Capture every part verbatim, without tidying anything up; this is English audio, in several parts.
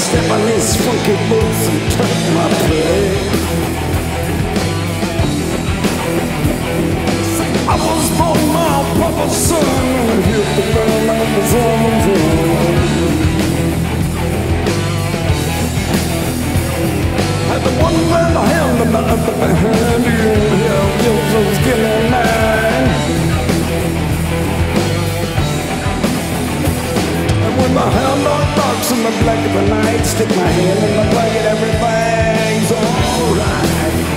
Step on these funky boots and touch my plate. I was born my papa's son, and hear the bell of his arms. Had the one man hand and the other behind you. Yeah, Joseph's getting nine. And when my hand on in the black of the night, stick my hand in my pocket, everything's alright.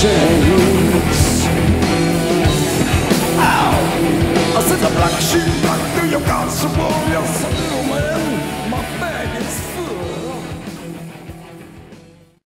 shades. Ow! I said the black sheep, black, do you got some warriors?